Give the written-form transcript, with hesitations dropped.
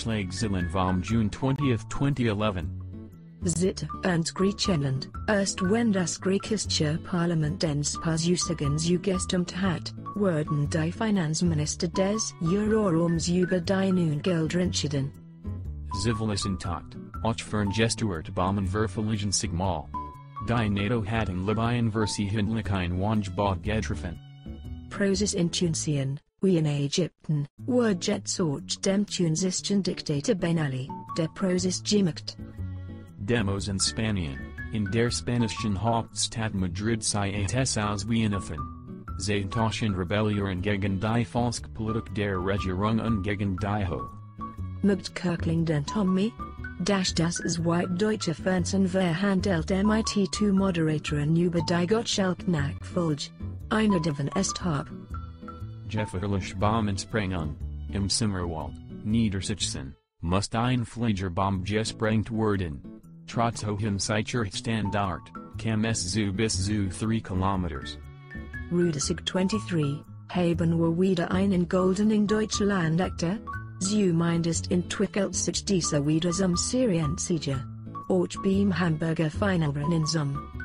Schlagzeilen vom June 20, 2011. Zit und Griechenland, erst wenn das griechische Parlament ins Pasusagens gestimmt hat, werden die Finanzminister des Eurorums über die nun Geld entschieden. Zivilis intact, auch fern gestuert bomben verfalligen Signal. Die NATO hat in Libyen versi hindlichen Wangebot getroffen. Prozess in Tunesien, wie in Ägypten, wird jetzt auch dem tunesischen Diktator Ben Ali, der Prozess gemacht. Demos in Spanien, in der spanischen Hauptstadt Madrid seit es ausgerufen. Zeitlichen Rebellion gegen die Volkspolitik der Regierung und gegen die Hohe. Mugtkirkling den Tommy? Das ist weit deutsche Fernsehen verhandelt mit Moderatoren über die Gottschalk-Nachfolge. Einer davon ist hab. Gefährliche Bombensprengungen, im Simmerwald, Niedersachsen, muss ein Fliegerbomb gesprengt werden. Trotz hohem Sicherheitsstandard, kam es zu bis zu 3 Kilometers. Rudesig 23, haben wir wieder einen goldenen Deutschland-Akter? Zu mindest entwickelt sich dieser wieder zum Seriensiege. Auch beim Hamburger Finalrennen zum